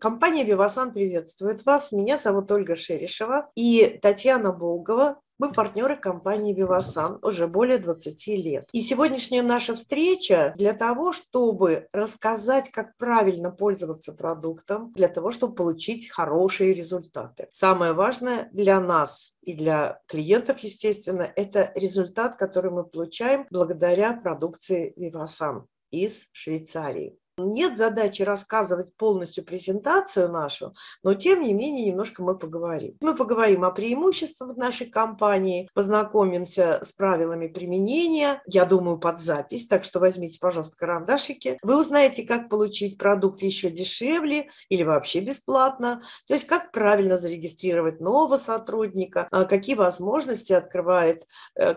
Компания «Vivasan» приветствует вас. Меня зовут Ольга Шерешева и Татьяна Булгова. Мы партнеры компании «Vivasan» уже более 20 лет. И сегодняшняя наша встреча для того, чтобы рассказать, как правильно пользоваться продуктом, для того, чтобы получить хорошие результаты. Самое важное для нас и для клиентов, естественно, это результат, который мы получаем благодаря продукции «Vivasan» из Швейцарии. Нет задачи рассказывать полностью презентацию нашу, но тем не менее немножко мы поговорим. Мы поговорим о преимуществах нашей компании, познакомимся с правилами применения, я думаю, под запись, так что возьмите, пожалуйста, карандашики. Вы узнаете, как получить продукт еще дешевле или вообще бесплатно, то есть как правильно зарегистрировать нового сотрудника, какие возможности открывает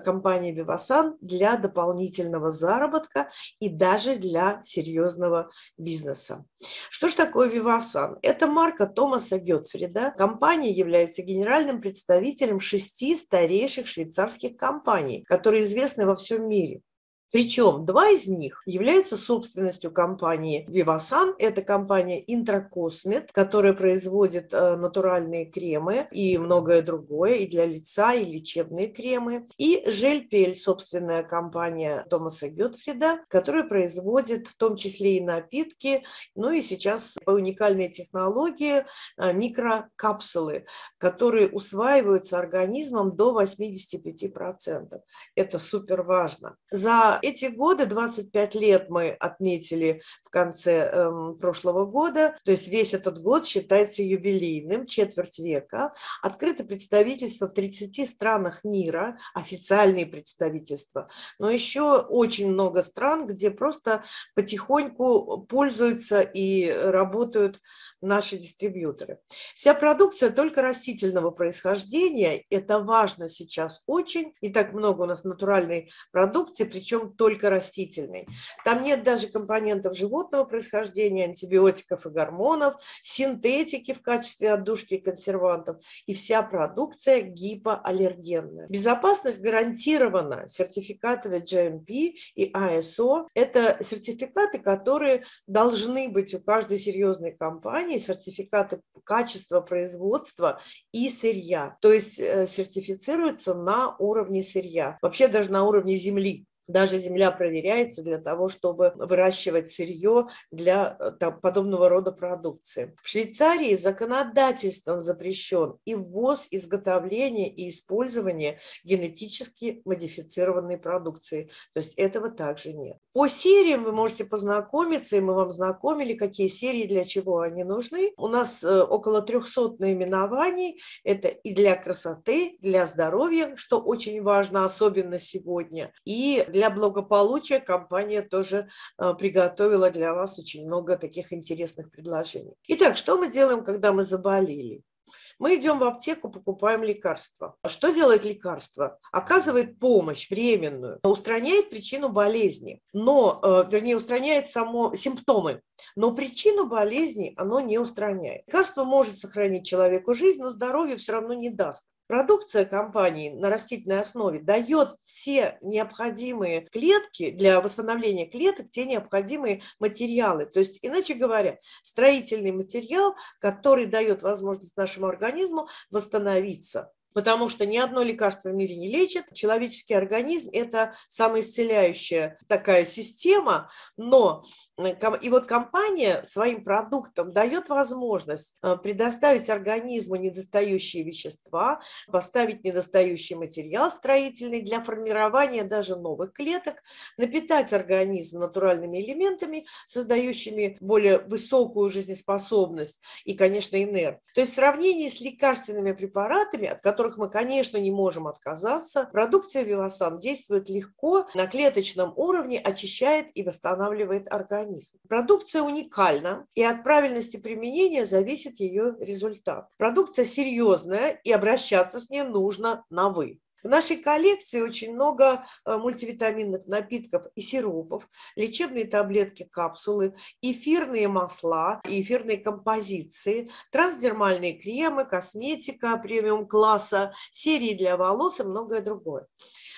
компания «Vivasan» для дополнительного заработка и даже для серьезного бизнеса. Что же такое «Vivasan»? Это марка Томаса Готтфрида. Компания является генеральным представителем 6 старейших швейцарских компаний, которые известны во всем мире. Причем 2 из них являются собственностью компании «Vivasan». Это компания Intracosmet, которая производит натуральные кремы и многое другое, и для лица, и лечебные кремы. И «Жельпель» – собственная компания Томаса Готтфрида, которая производит в том числе и напитки, ну и сейчас по уникальной технологии микрокапсулы, которые усваиваются организмом до 85%. Это супер важно. За эти годы, 25 лет мы отметили в конце прошлого года, то есть весь этот год считается юбилейным, четверть века. Открыто представительство в 30 странах мира, официальные представительства, но еще очень много стран, где просто потихоньку пользуются и работают наши дистрибьюторы. Вся продукция только растительного происхождения, это важно сейчас очень, и так много у нас натуральной продукции, причем только растительной. Там нет даже компонентов животного происхождения, антибиотиков и гормонов, синтетики в качестве отдушки и консервантов. И вся продукция гипоаллергенная. Безопасность гарантирована сертификатами GMP и ISO. Это сертификаты, которые должны быть у каждой серьезной компании, сертификаты качества производства и сырья. То есть сертифицируются на уровне сырья, вообще даже на уровне земли. Даже земля проверяется для того, чтобы выращивать сырье для подобного рода продукции. В Швейцарии законодательством запрещен и ввоз, изготовление и использование генетически модифицированной продукции. То есть этого также нет. По сериям вы можете познакомиться, и мы вам знакомили, какие серии, для чего они нужны. У нас около 300 наименований. Это и для красоты, для здоровья, что очень важно, особенно сегодня, и для благополучия компания тоже приготовила для вас очень много таких интересных предложений. Итак, что мы делаем, когда мы заболели? Мы идем в аптеку, покупаем лекарства. Что делает лекарство? Оказывает помощь временную, устраняет причину болезни, но, вернее, устраняет само симптомы. Но причину болезни оно не устраняет. Лекарство может сохранить человеку жизнь, но здоровье все равно не даст. Продукция компании на растительной основе дает все необходимые клетки, для восстановления клеток, те необходимые материалы. То есть, иначе говоря, строительный материал, который дает возможность нашему организму восстановиться. Потому что ни одно лекарство в мире не лечит. Человеческий организм – это самоисцеляющая такая система. Но и вот компания своим продуктом дает возможность предоставить организму недостающие вещества, поставить недостающий материал строительный для формирования даже новых клеток, напитать организм натуральными элементами, создающими более высокую жизнеспособность и, конечно, энергию. То есть в сравнении с лекарственными препаратами, от которых мы, конечно, не можем отказаться. Продукция «Vivasan» действует легко, на клеточном уровне очищает и восстанавливает организм. Продукция уникальна, и от правильности применения зависит ее результат. Продукция серьезная, и обращаться с ней нужно на «вы». В нашей коллекции очень много мультивитаминных напитков и сиропов, лечебные таблетки, капсулы, эфирные масла, эфирные композиции, трансдермальные кремы, косметика премиум-класса, серии для волос и многое другое.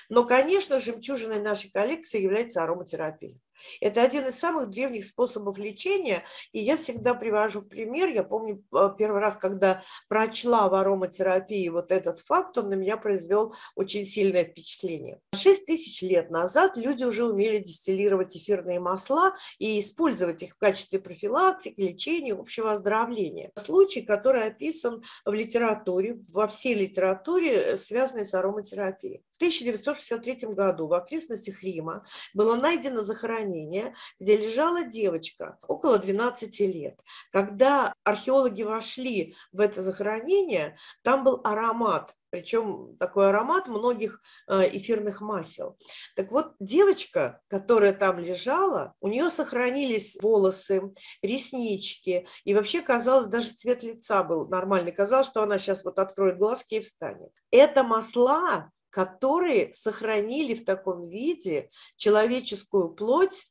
Но, конечно, жемчужиной нашей коллекции является ароматерапия. Это один из самых древних способов лечения, и я всегда привожу в пример, я помню первый раз, когда прочла в ароматерапии вот этот факт, он на меня произвел очень сильное впечатление. 6000 лет назад люди уже умели дистиллировать эфирные масла и использовать их в качестве профилактики, лечения, общего оздоровления. Случай, который описан в литературе, во всей литературе, связанной с ароматерапией. В 1963 году в окрестностях Рима было найдено захоронение, где лежала девочка около 12 лет. Когда археологи вошли в это захоронение, там был аромат, причем такой аромат многих эфирных масел. Так вот, девочка, которая там лежала, у нее сохранились волосы, реснички, и вообще, казалось, даже цвет лица был нормальный. Казалось, что она сейчас вот откроет глазки и встанет. Это масла, которые сохранили в таком виде человеческую плоть,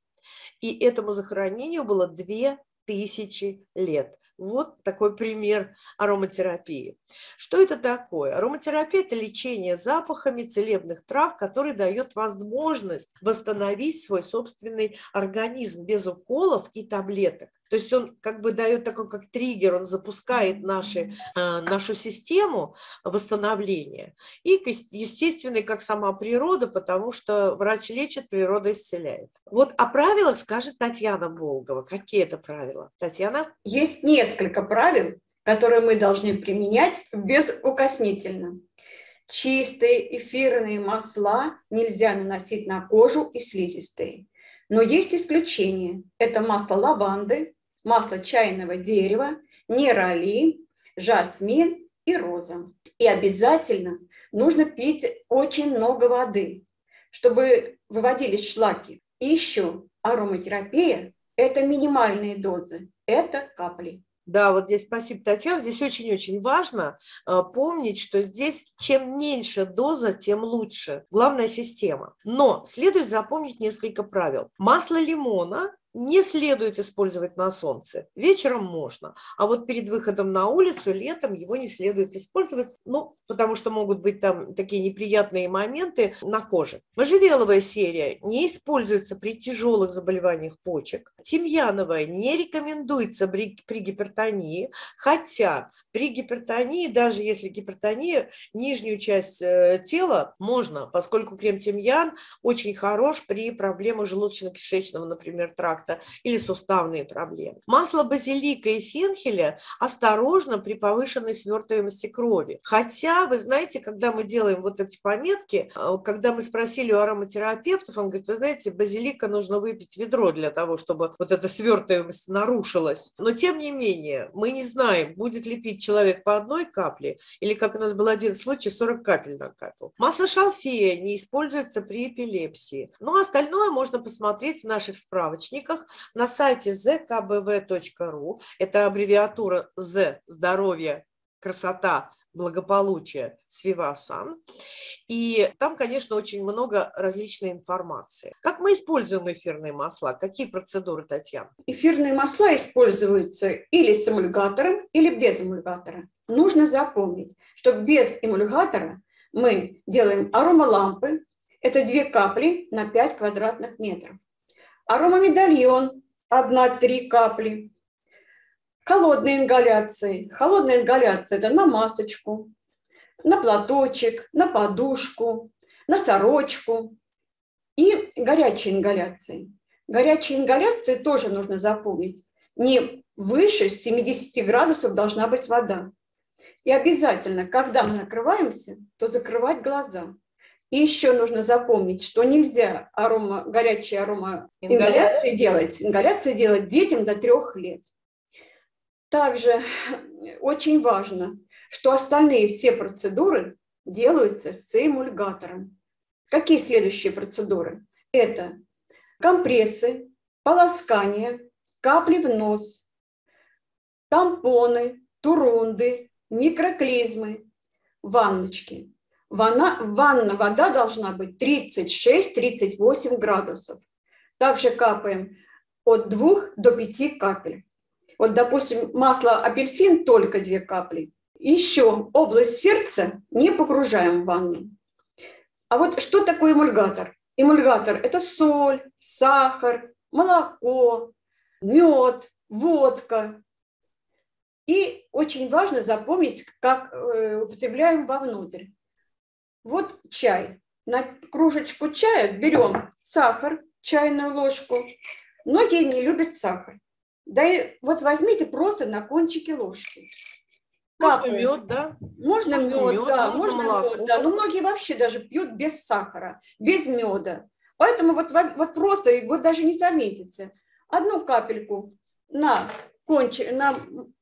и этому захоронению было 2000 лет. Вот такой пример ароматерапии. Что это такое? Ароматерапия – это лечение запахами целебных трав, который дает возможность восстановить свой собственный организм без уколов и таблеток. То есть он как бы дает такой как триггер, он запускает нашу систему восстановления. И естественный, как сама природа, потому что врач лечит, природа исцеляет. Вот о правилах скажет Татьяна Булгова. Какие это правила? Татьяна? Есть несколько правил, которые мы должны применять безукоснительно. Чистые эфирные масла нельзя наносить на кожу и слизистые. Но есть исключения. Это масло лаванды, масло чайного дерева, нерали, жасмин и роза. И обязательно нужно пить очень много воды, чтобы выводились шлаки. И еще ароматерапия – это минимальные дозы, это капли. Да, вот здесь спасибо, Татьяна. Здесь очень-очень важно помнить, что здесь чем меньше доза, тем лучше. Главная система. Но следует запомнить несколько правил. Масло лимона не следует использовать на солнце. Вечером можно. А вот перед выходом на улицу летом его не следует использовать, ну, потому что могут быть там такие неприятные моменты на коже. Можжевеловая серия не используется при тяжелых заболеваниях почек. Тимьяновая не рекомендуется при гипертонии, хотя при гипертонии, даже если гипертония, нижнюю часть тела можно, поскольку крем тимьян очень хорош при проблемах желудочно-кишечного, например, тракта, или суставные проблемы. Масло базилика и фенхеля осторожно при повышенной свертываемости крови. Хотя, вы знаете, когда мы делаем вот эти пометки, когда мы спросили у ароматерапевтов, он говорит, вы знаете, базилика нужно выпить ведро для того, чтобы вот эта свертываемость нарушилась. Но, тем не менее, мы не знаем, будет ли пить человек по одной капле, или, как у нас был один случай, 40 капель на каплю. Масло шалфея не используется при эпилепсии. Но остальное можно посмотреть в наших справочниках, на сайте zkbv.ru, это аббревиатура «З» – здоровье, красота, благополучие с Vivasan. И там, конечно, очень много различной информации. Как мы используем эфирные масла? Какие процедуры, Татьяна? Эфирные масла используются или с эмульгатором, или без эмульгатора. Нужно запомнить, что без эмульгатора мы делаем аромалампы. Это 2 капли на 5 квадратных метров. Аромамедальон 1-3 капли. Холодные ингаляции. Холодная ингаляция – это на масочку, на платочек, на подушку, на сорочку. И горячие ингаляции. Горячие ингаляции тоже нужно запомнить. Не выше 70 градусов должна быть вода. И обязательно, когда мы накрываемся, то закрывать глаза. И еще нужно запомнить, что нельзя горячие ингаляции делать детям до 3 лет. Также очень важно, что остальные все процедуры делаются с эмульгатором. Какие следующие процедуры? Это компрессы, полоскание, капли в нос, тампоны, турунды, микроклизмы, ванночки. В ванне вода должна быть 36-38 градусов. Также капаем от 2 до 5 капель. Вот, допустим, масло апельсин только 2 капли. Еще область сердца не погружаем в ванну. А вот что такое эмульгатор? Эмульгатор – это соль, сахар, молоко, мед, водка. И очень важно запомнить, как употребляем вовнутрь. Вот чай. На кружечку чая берем сахар, чайную ложку. Многие не любят сахар. Да и вот возьмите просто на кончике ложки. Можно мед, да? Можно мед, да. Можно молоко. Да. Но многие вообще даже пьют без сахара, без меда. Поэтому вот просто вы даже не заметите. Одну капельку на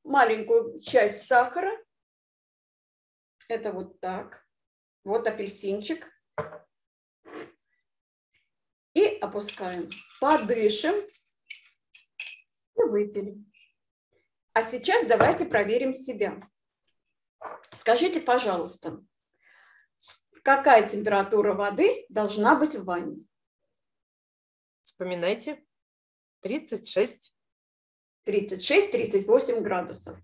маленькую часть сахара. Это вот так. Вот апельсинчик. И опускаем. Подышим. И выпили. А сейчас давайте проверим себя. Скажите, пожалуйста, какая температура воды должна быть в ванне? Вспоминайте. 36. 36-38 градусов.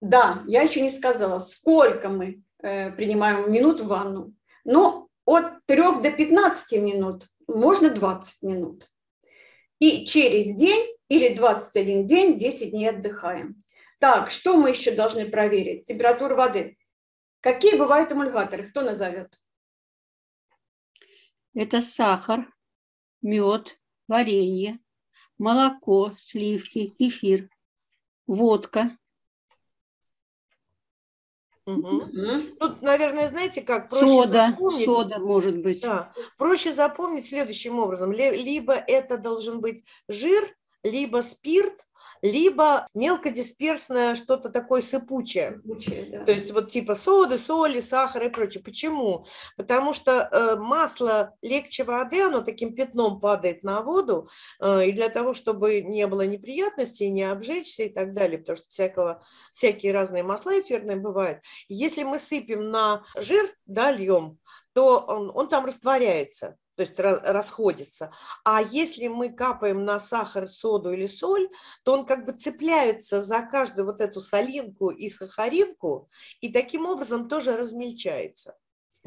Да, я еще не сказала, сколько мы принимаем минут в ванну. Но от 3 до 15 минут, можно 20 минут. И через день или 21 день, 10 дней отдыхаем. Так, что мы еще должны проверить? Температуру воды. Какие бывают эмульгаторы? Кто назовет? Это сахар, мед, варенье, молоко, сливки, кефир, водка. Угу. Тут, наверное, знаете, как проще запомнить. Сода, может быть. Да. Проще запомнить следующим образом. Либо это должен быть жир, либо спирт, либо мелкодисперсное что-то такое сыпучее. Да. То есть вот типа соды, соли, сахара и прочее. Почему? Потому что масло легче воды, оно таким пятном падает на воду, и для того, чтобы не было неприятностей, не обжечься и так далее, потому что всякие разные масла эфирные бывают. Если мы сыпем на жир, да, льем, то он там растворяется. То есть расходится. А если мы капаем на сахар, соду или соль, то он как бы цепляется за каждую вот эту солинку и сахаринку, и таким образом тоже размельчается.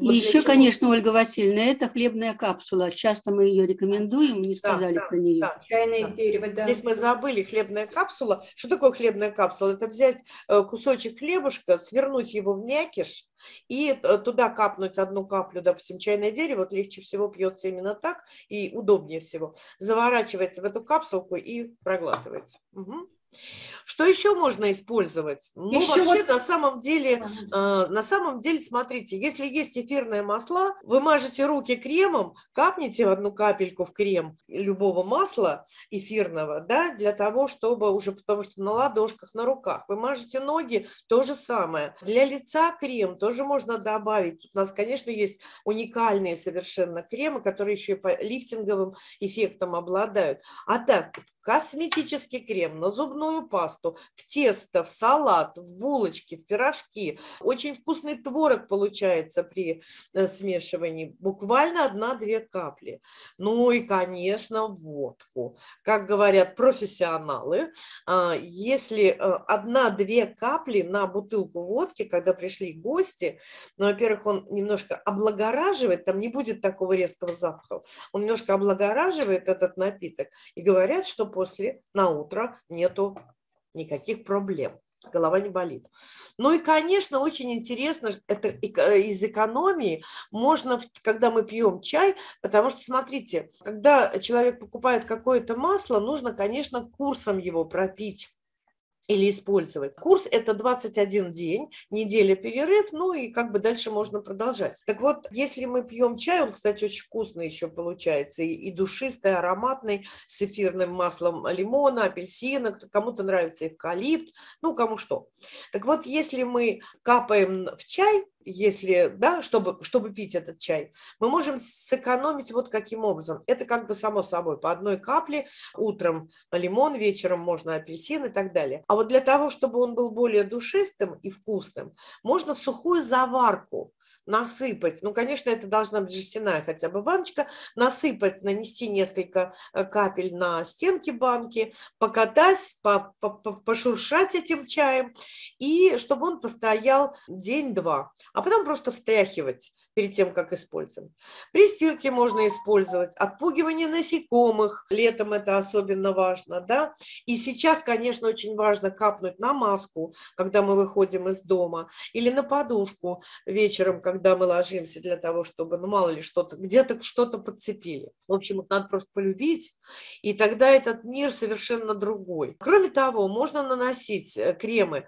И вот еще, конечно, Ольга Васильевна, это хлебная капсула. Часто мы ее рекомендуем, не сказали про нее. Да, чайное дерево, да. Здесь мы забыли хлебная капсула. Что такое хлебная капсула? Это взять кусочек хлебушка, свернуть его в мякиш и туда капнуть одну каплю, допустим, чайное дерево. Вот легче всего пьется именно так и удобнее всего. Заворачивается в эту капсулку и проглатывается. Угу. Что еще можно использовать? Ну, еще вообще, вот... на самом деле, смотрите, если есть эфирные масла, вы мажете руки кремом, капните одну капельку в крем любого масла эфирного, да, для того, чтобы уже, потому что на ладошках, на руках. Вы мажете ноги, то же самое. Для лица крем тоже можно добавить. Тут у нас, конечно, есть уникальные совершенно кремы, которые еще и по лифтинговым эффектам обладают. А так, косметический крем, на зубную пасту, в тесто, в салат, в булочки, в пирожки. Очень вкусный творог получается при смешивании. Буквально 1-2 капли. Ну и, конечно, водку. Как говорят профессионалы, если 1-2 капли на бутылку водки, когда пришли гости, ну, во-первых, он немножко облагораживает, там не будет такого резкого запаха, он немножко облагораживает этот напиток. И говорят, что после, на утро нету никаких проблем, голова не болит. Ну и, конечно, очень интересно, это из экономии можно, когда мы пьем чай, потому что, смотрите, когда человек покупает какое-то масло, нужно, конечно, курсом его пропить или использовать. Курс – это 21 день, неделя перерыв, ну и как бы дальше можно продолжать. Так вот, если мы пьем чай, он, кстати, очень вкусный еще получается, и душистый, ароматный, с эфирным маслом лимона, апельсина, кому-то нравится эвкалипт, ну, кому что. Так вот, если мы капаем в чай, если, да, чтобы пить этот чай, мы можем сэкономить вот каким образом. Это как бы само собой, по одной капле, утром лимон, вечером можно апельсин и так далее. А вот для того, чтобы он был более душистым и вкусным, можно в сухую заварку насыпать, ну, конечно, это должна быть жестяная хотя бы баночка, насыпать, нанести несколько капель на стенки банки, покатать, пошуршать этим чаем, и чтобы он постоял день-два, а потом просто встряхивать перед тем, как использовать. При стирке можно использовать отпугивание насекомых, летом это особенно важно, да, и сейчас, конечно, очень важно капнуть на маску, когда мы выходим из дома, или на подушку вечером, когда мы ложимся, для того, чтобы, ну, мало ли, что-то, где-то что-то подцепили. В общем, их надо просто полюбить, и тогда этот мир совершенно другой. Кроме того, можно наносить кремы,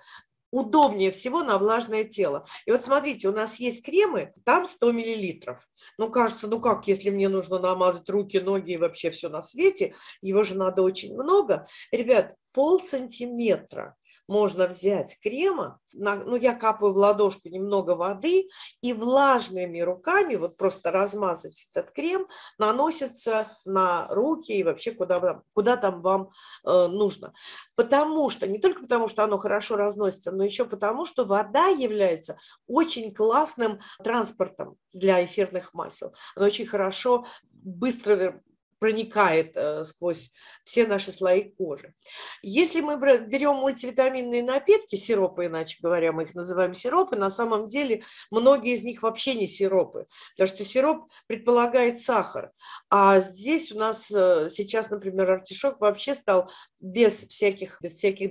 удобнее всего на влажное тело. И вот смотрите, у нас есть кремы, там 100 миллилитров. Ну, кажется, ну как, если мне нужно намазать руки, ноги и вообще все на свете, его же надо очень много. Ребят, полсантиметра можно взять крема, ну, я капаю в ладошку немного воды, и влажными руками, вот просто размазать этот крем, наносится на руки и вообще куда там вам нужно. Потому что, не только потому, что оно хорошо разносится, но еще потому, что вода является очень классным транспортом для эфирных масел. Она очень хорошо, быстро проникает сквозь все наши слои кожи. Если мы берем мультивитаминные напитки, сиропы, иначе говоря, мы их называем сиропы, на самом деле многие из них вообще не сиропы, потому что сироп предполагает сахар. А здесь у нас сейчас, например, артишок вообще стал без всяких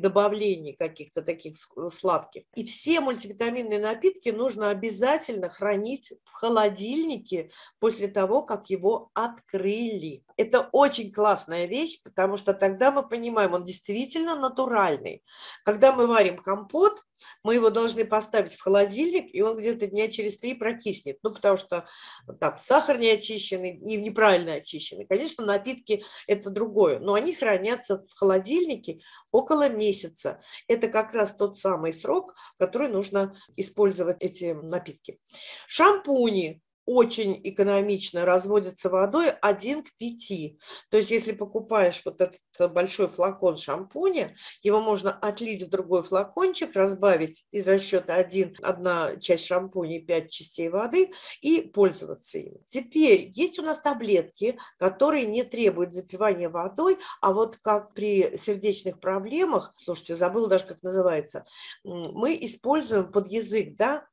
добавлений каких-то таких сладких. И все мультивитаминные напитки нужно обязательно хранить в холодильнике после того, как его открыли. Это очень классная вещь, потому что тогда мы понимаем, он действительно натуральный. Когда мы варим компот, мы его должны поставить в холодильник, и он где-то дня через 3 прокиснет. Ну, потому что там сахар не очищенный, неправильно очищенный. Конечно, напитки – это другое, но они хранятся в холодильнике около месяца. Это как раз тот самый срок, который нужно использовать эти напитки. Шампуни очень экономично разводится водой 1:5. То есть если покупаешь вот этот большой флакон шампуня, его можно отлить в другой флакончик, разбавить из расчета 1 часть шампуня и 5 частей воды и пользоваться им. Теперь есть у нас таблетки, которые не требуют запивания водой, а вот как при сердечных проблемах, слушайте, забыла даже, как называется, мы используем под язык, да,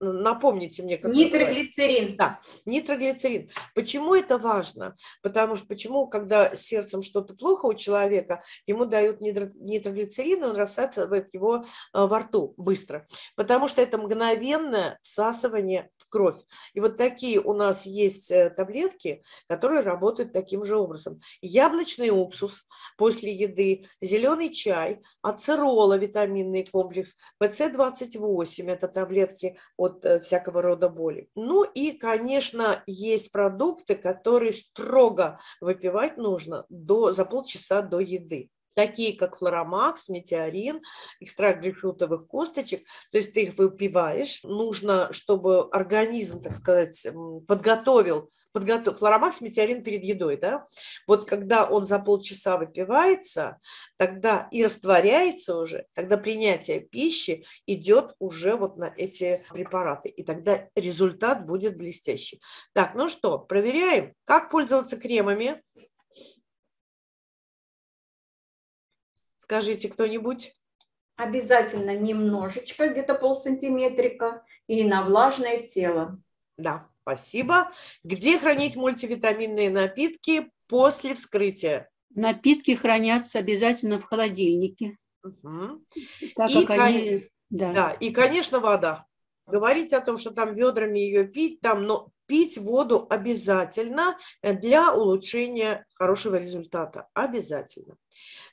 напомните мне, как нитроглицерин. Да, нитроглицерин. Почему это важно? Потому что когда с сердцем что-то плохо у человека, ему дают нитроглицерин, и он рассасывает его во рту быстро. Потому что это мгновенное всасывание в кровь. И вот такие у нас есть таблетки, которые работают таким же образом. Яблочный уксус после еды, зеленый чай, ацерола, витаминный комплекс, ВС28, это таблетки от всякого рода боли. Ну и, конечно, есть продукты, которые строго выпивать нужно за полчаса до еды. Такие, как флорамакс, метеорин, экстракт грейпфрутовых косточек. То есть ты их выпиваешь. Нужно, чтобы организм, так сказать, подготовил флорамакс, метеорин перед едой, да, вот когда он за полчаса выпивается, тогда и растворяется уже, тогда принятие пищи идет уже вот на эти препараты, и тогда результат будет блестящий. Так, ну что, проверяем, как пользоваться кремами. Скажите кто-нибудь. Обязательно немножечко, где-то полсантиметрика, и на влажное тело. Да. Спасибо. Где хранить мультивитаминные напитки после вскрытия? Напитки хранятся обязательно в холодильнике. Угу. Так и, как они... да, и, конечно, вода. Говорить о том, что там ведрами ее пить, но пить воду обязательно для улучшения хорошего результата. Обязательно.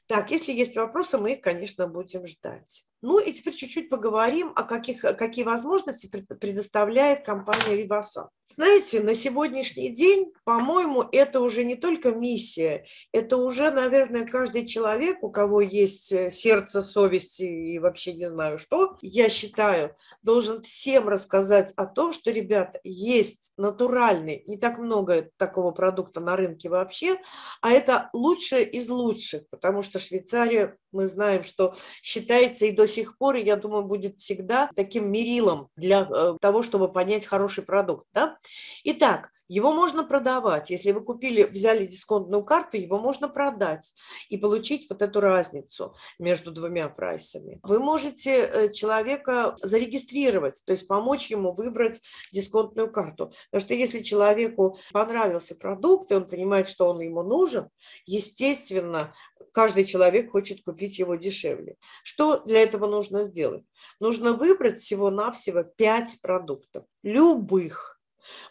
Так, если есть вопросы, мы их, конечно, будем ждать. Ну и теперь чуть-чуть поговорим, какие возможности предоставляет компания Vivasan. Знаете, на сегодняшний день, по-моему, это уже не только миссия, это уже, наверное, каждый человек, у кого есть сердце, совесть и вообще не знаю что, я считаю, должен всем рассказать о том, что, ребята, есть натуральный, не так много такого продукта на рынке вообще, а это лучшее из лучших, потому что Швейцария, мы знаем, что считается и до сих пор, и я думаю, будет всегда таким мерилом для того, чтобы понять хороший продукт, да? Итак, его можно продавать. Если вы купили, взяли дисконтную карту, его можно продать и получить вот эту разницу между двумя прайсами. Вы можете человека зарегистрировать, то есть помочь ему выбрать дисконтную карту. Потому что если человеку понравился продукт, и он понимает, что он ему нужен, естественно, каждый человек хочет купить его дешевле. Что для этого нужно сделать? Нужно выбрать всего-навсего 5 продуктов, любых.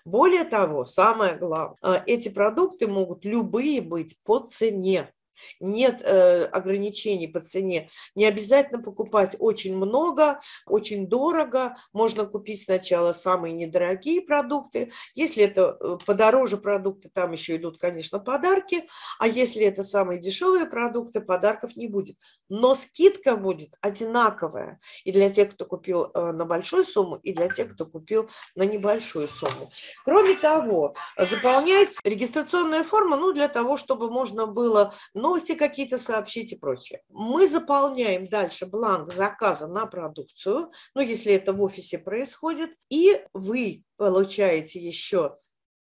Более того, самое главное, эти продукты могут любые быть по цене. Нет ограничений по цене. Не обязательно покупать очень много, очень дорого. Можно купить сначала самые недорогие продукты. Если это подороже продукты, там еще идут, конечно, подарки. А если это самые дешевые продукты, подарков не будет. Но скидка будет одинаковая и для тех, кто купил на большую сумму, и для тех, кто купил на небольшую сумму. Кроме того, заполняется регистрационная форма, ну, для того, чтобы можно было... новости какие-то сообщить и прочее. Мы заполняем дальше бланк заказа на продукцию, ну, если это в офисе происходит, и вы получаете еще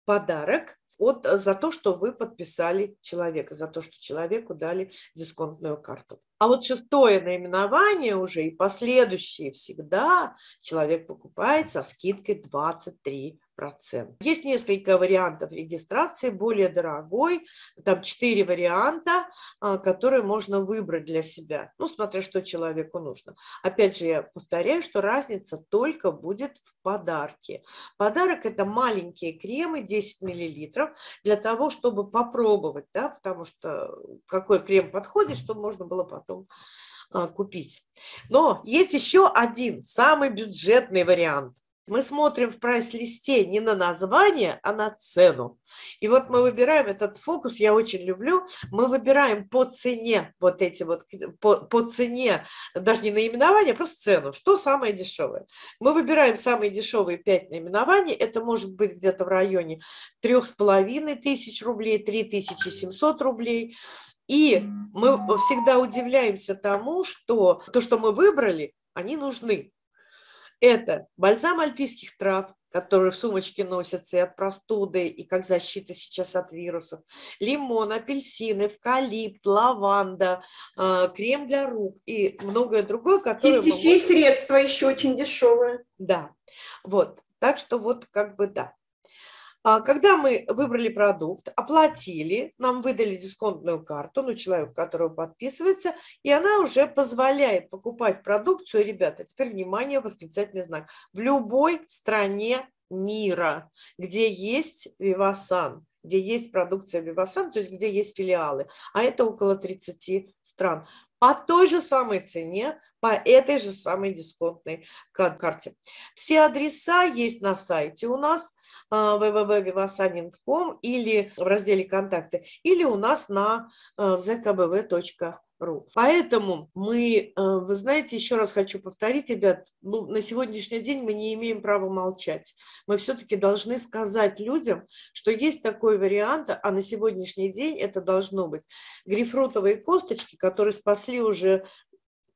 подарок за то, что вы подписали человека, за то, что человеку дали дисконтную карту. А вот 6-е наименование уже и последующие всегда человек покупает со скидкой 23%. Есть несколько вариантов регистрации, более дорогой, там 4 варианта, которые можно выбрать для себя, ну, смотря что человеку нужно. Опять же, я повторяю, что разница только будет в подарке. Подарок – это маленькие кремы, 10 мл, для того, чтобы попробовать, да, потому что какой крем подходит, чтобы можно было потом купить. Но есть еще один, самый бюджетный вариант. Мы смотрим в прайс-листе не на название, а на цену. И вот мы выбираем этот фокус, я очень люблю. Мы выбираем по цене вот эти вот, по цене, даже не наименование, а просто цену. Что самое дешевое? Мы выбираем самые дешевые 5 наименований. Это может быть где-то в районе 3500 рублей, 3700 рублей. И мы всегда удивляемся тому, что то, что мы выбрали, они нужны. Это бальзам альпийских трав, которые в сумочке носятся и от простуды, и как защита сейчас от вирусов. Лимон, апельсины, эвкалипт, лаванда, крем для рук и многое другое, которое... И дефи средства еще очень дешевые. Да, вот. Так что вот как бы да. Когда мы выбрали продукт, оплатили, нам выдали дисконтную карту, ну, человек, который подписывается, и она уже позволяет покупать продукцию, ребята, теперь внимание, восклицательный знак, в любой стране мира, где есть Vivasan, где есть продукция Vivasan, то есть где есть филиалы, а это около 30 стран. По той же самой цене, по этой же самой дисконтной карте. Все адреса есть на сайте у нас www.vivasanin.com или в разделе «Контакты», или у нас на zkbv.ru. Поэтому мы, вы знаете, еще раз хочу повторить, ребят, ну, на сегодняшний день мы не имеем права молчать. Мы все-таки должны сказать людям, что есть такой вариант, а на сегодняшний день это должно быть грейпфрутовые косточки, которые спасли уже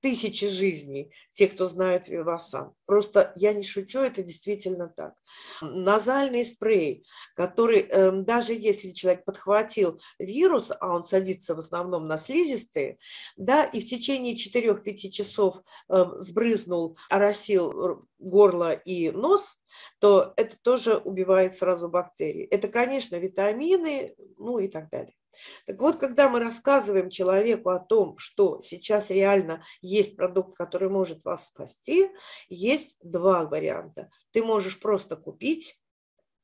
тысячи жизней, те, кто знают Vivasan. Просто я не шучу, это действительно так. Назальный спрей, который, даже если человек подхватил вирус, а он садится в основном на слизистые, да, и в течение 4-5 часов сбрызнул, оросил горло и нос, то это тоже убивает сразу бактерии. Это, конечно, витамины, ну и так далее. Так вот, когда мы рассказываем человеку о том, что сейчас реально есть продукт, который может вас спасти, есть два варианта. Ты можешь просто купить,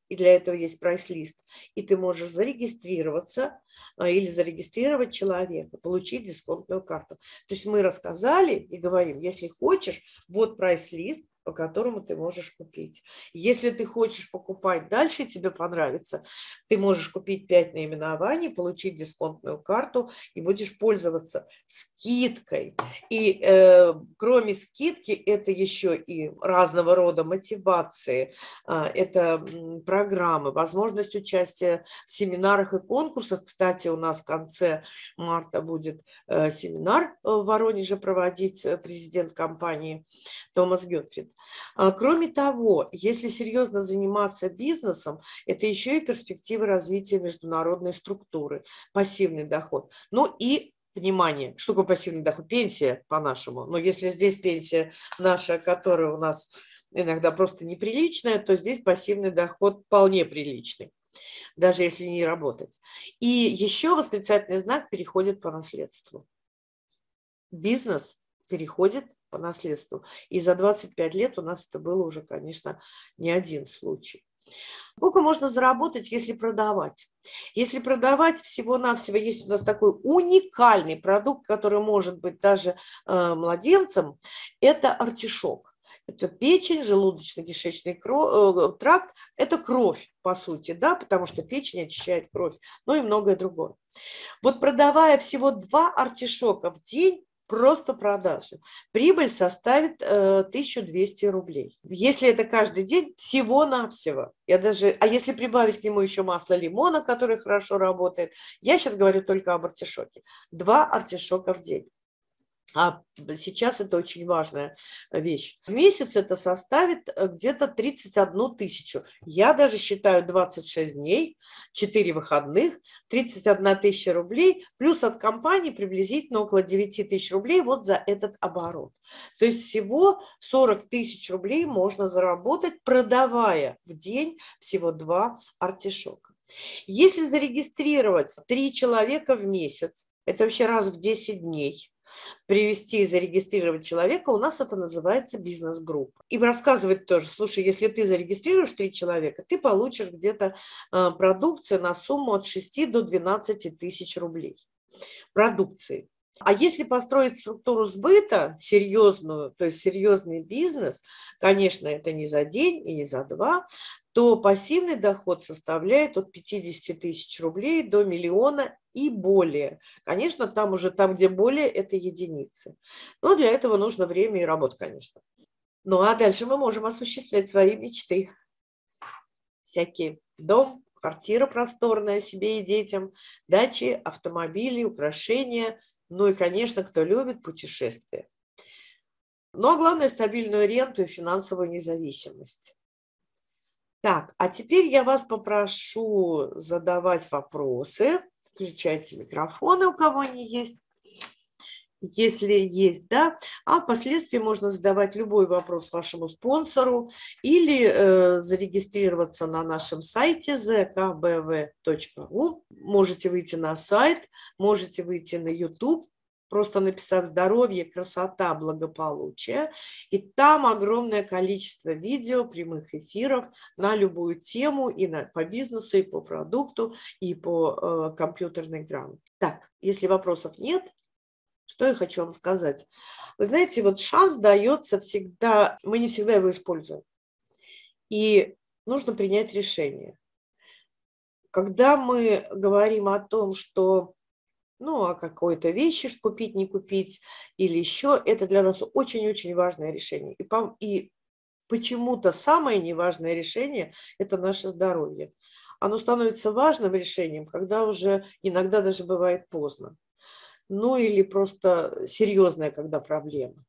и для этого есть прайс-лист, и ты можешь зарегистрироваться или зарегистрировать человека, получить дисконтную карту. То есть мы рассказали и говорим, если хочешь, вот прайс-лист, по которому ты можешь купить. Если ты хочешь покупать дальше, тебе понравится, ты можешь купить 5 наименований, получить дисконтную карту и будешь пользоваться скидкой. И кроме скидки, это еще и разного рода мотивации, это программы, возможность участия в семинарах и конкурсах. Кстати, у нас в конце марта будет семинар в Воронеже проводить президент компании Томас Готтфрид. Кроме того, если серьезно заниматься бизнесом, это еще и перспективы развития международной структуры, пассивный доход. Ну и внимание, что такое пассивный доход? Пенсия по-нашему. Но если здесь пенсия наша, которая у нас иногда просто неприличная, то здесь пассивный доход вполне приличный, даже если не работать. И еще восклицательный знак переходит по наследству. Бизнес переходит по наследству. И за 25 лет у нас это было уже, конечно, не один случай. Сколько можно заработать, если продавать? Если продавать всего-навсего, есть у нас такой уникальный продукт, который может быть даже младенцем, это артишок. Это печень, желудочно-кишечный тракт, это кровь, по сути, да, потому что печень очищает кровь, ну и многое другое. Вот продавая всего 2 артишока в день, просто продажи, прибыль составит 1200 рублей. Если это каждый день, всего-навсего. А если прибавить к нему еще масло лимона, которое хорошо работает, я сейчас говорю только об артишоке. 2 артишока в день. А сейчас это очень важная вещь. В месяц это составит где-то 31 тысячу. Я даже считаю 26 дней, 4 выходных, 31 тысяча рублей, плюс от компании приблизительно около 9 тысяч рублей вот за этот оборот. То есть всего 40 тысяч рублей можно заработать, продавая в день всего 2 артишока. Если зарегистрировать 3 человека в месяц, это вообще раз в 10 дней, привести и зарегистрировать человека, у нас это называется бизнес-группа. И рассказывать тоже, слушай, если ты зарегистрируешь 3 человека, ты получишь где-то продукцию на сумму от 6 до 12 тысяч рублей продукции. А если построить структуру сбыта серьезную, то есть серьезный бизнес, конечно, это не за день и не за 2, то пассивный доход составляет от 50 тысяч рублей до 1 миллиона и более. Конечно, там, где более, это единицы. Но для этого нужно время и работа, конечно. Ну а дальше мы можем осуществлять свои мечты. Всякие: дом, квартира просторная себе и детям, дачи, автомобили, украшения. Ну и, конечно, кто любит путешествия. Ну а главное, стабильную ренту и финансовую независимость. Так, а теперь я вас попрошу задавать вопросы. Включайте микрофоны, у кого они есть. Если есть, да. А впоследствии можно задавать любой вопрос вашему спонсору или зарегистрироваться на нашем сайте zkbv.ru. Можете выйти на сайт, можете выйти на YouTube, просто написав «Здоровье, красота, благополучие». И там огромное количество видео, прямых эфиров на любую тему, и по бизнесу, и по продукту, и по компьютерной грамоте. Так, если вопросов нет, что я хочу вам сказать. Вы знаете, вот шанс дается всегда, мы не всегда его используем. И нужно принять решение. Когда мы говорим о том, что о какой-то вещи купить, не купить или еще, это для нас очень-очень важное решение. И почему-то самое неважное решение – это наше здоровье. Оно становится важным решением, когда уже иногда даже бывает поздно. Ну или просто серьезная, когда проблема.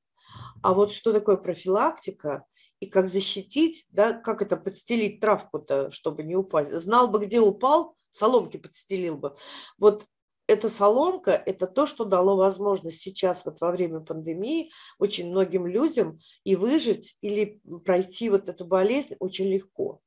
А вот что такое профилактика и как защитить, да, как это подстелить травку-то, чтобы не упасть. Знал бы, где упал, соломки подстелил бы. Вот эта соломка – это то, что дало возможность сейчас, вот во время пандемии, очень многим людям и выжить, или пройти вот эту болезнь очень легко.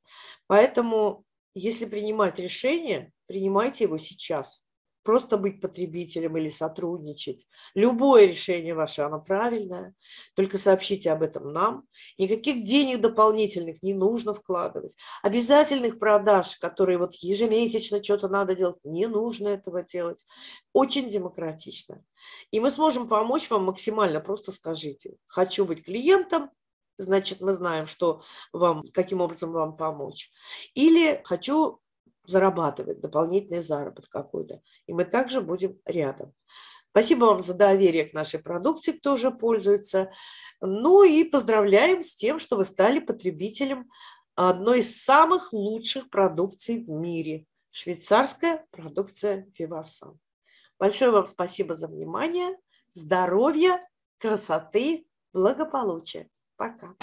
Поэтому, если принимать решение, принимайте его сейчас. Просто быть потребителем или сотрудничать. Любое решение ваше, оно правильное. Только сообщите об этом нам. Никаких денег дополнительных не нужно вкладывать. Обязательных продаж, которые вот ежемесячно что-то надо делать, не нужно этого делать. Очень демократично. И мы сможем помочь вам максимально. Просто скажите: хочу быть клиентом, значит, мы знаем, что вам, каким образом вам помочь. Или хочу зарабатывать, дополнительный заработок какой-то. И мы также будем рядом. Спасибо вам за доверие к нашей продукции, кто уже пользуется. Ну и поздравляем с тем, что вы стали потребителем одной из самых лучших продукций в мире. Швейцарская продукция Vivasan. Большое вам спасибо за внимание. Здоровья, красоты, благополучия. Пока.